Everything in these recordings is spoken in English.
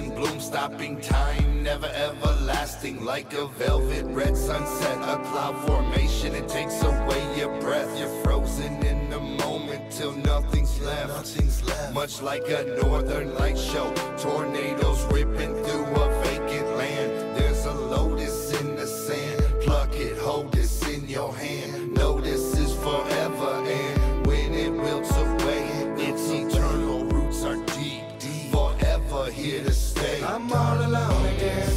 in bloom, stopping time, never everlasting, like a velvet red sunset, a cloud formation. It takes away your breath, you're frozen in the moment till nothing's left. Nothing's left. Much like a northern light show, tornadoes ripping through a vacant land. There's a lotus in the sand, pluck it, hold this in your hand. Know this is forever, and when it wilts away, its eternal roots are deep, deep, forever here to stay. I'm all alone again,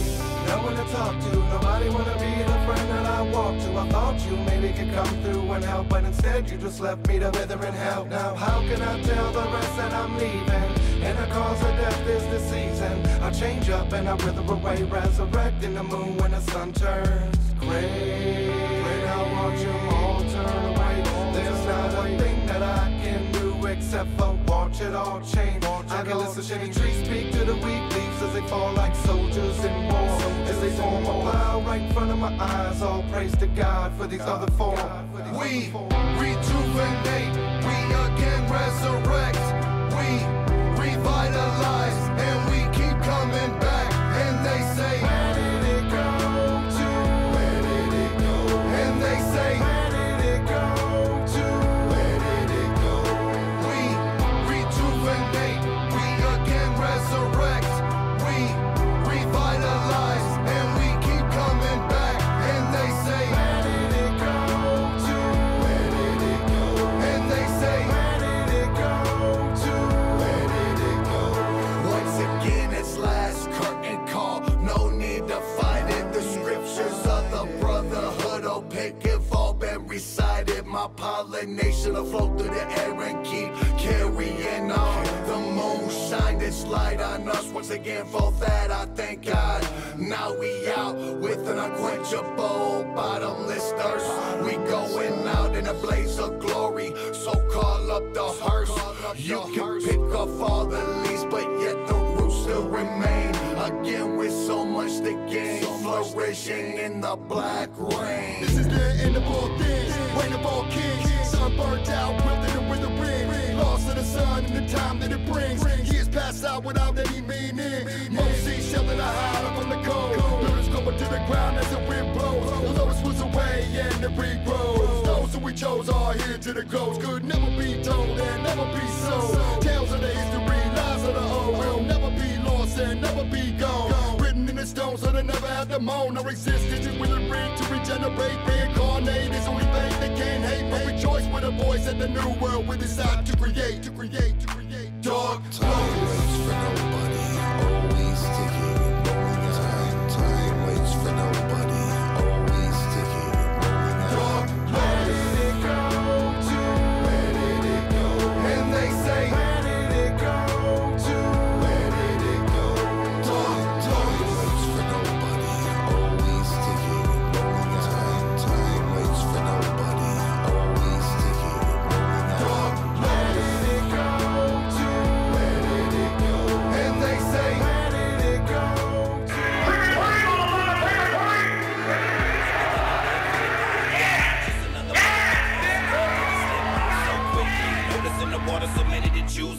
no one to talk to, nobody wanna be the friend that I walk to. I thought you maybe could come through and help, but instead you just left me to wither and help. Now how can I tell the rest that I'm leaving? And the cause of death is the season. I change up and I wither away, resurrecting the moon when the sun turns gray. When I watch them all turn away, there's not a thing that I can do except for watch it all change. I can listen to the trees speak to the weak leaves as they fall like soldiers in war, as they form a pile right in front of my eyes. All praise to God for these other forms. We rejuvenate, we again resurrect, we revitalize, and we keep coming back. And they say, where did it go to? Where did it go? And they say, where did it go to? Where did it go? We rejuvenate, we again resurrect, we revitalize, and we keep coming back. And they say, where did it go to? Where did it go? And they say, where did it go to? Last curtain call, no need to fight it. The scriptures of the brotherhood opaque have all been recited. My pollination will float through the air and keep carrying on. The moon shined its light on us once again, for that I thank God. Now we out with an unquenchable bottomless thirst. We going out in a blaze of glory, so call up the hearse. You can pick off all the leaves, but yet the still remain again with so much to gain, flourishing in the black rain. This is the end of all things, reign of all kings. Sun burnt out, wilted and withering, lost to the sun and the time that it brings. Years pass out without any meaning. Most seashell in a hide from the cold. Buildings going to the ground as the wind blows. The lowest was away and it regrows. Those who we chose are here to the ghost. Could never be told and never be sold. Tales of the history, lies of the old. We'll never be lost and never be gone. Written in the stone so they never have to moan. Our existence is willing to regenerate, reincarnate. It's only faith they can't hate, but rejoice with a voice in the new world we decide to create, to create, to create. Dark time waits for nobody, always ticking and rolling on. Time waits for nobody, always ticking and rolling on. Dark, where did it go to? Where did it go? And they say, where did it go?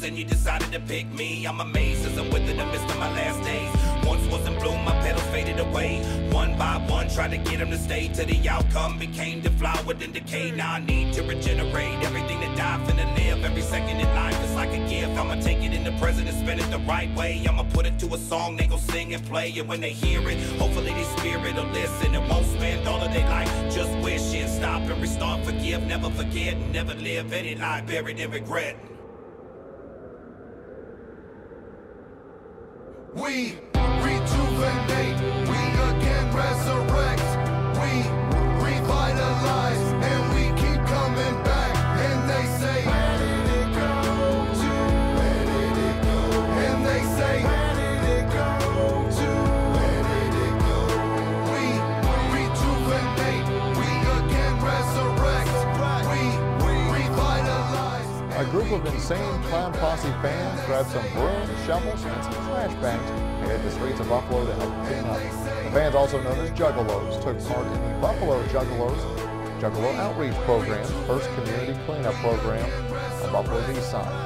And you decided to pick me. I'm amazed as I'm within the midst of my last days. Once was in bloom, my petals faded away. One by one, tried to get them to stay. Till the outcome became deflowered and decayed. Now I need to regenerate everything that died, finna live. Every second in life is like a gift. I'ma take it in the present and spend it the right way. I'ma put it to a song, they gon' sing and play. And when they hear it, hopefully their spirit will listen and won't spend all of their life just wishing. Stop and restart, forgive, never forget, and never live any lie buried in regret. We rejuvenate, we again resurrect, we revitalize, and we keep coming back. And they say, where did it go to? Where did it go? And they say, where did it go to? Where did it go? We rejuvenate, we again resurrect, we revitalize. A group of Insane Clown Posse fans grabbed some brooms, shovels, and some trash bags and hit the streets of Buffalo to help clean up. The fans, also known as Juggalos, took part in the Buffalo Juggalo Outreach Program, first community cleanup program on Buffalo's East Side.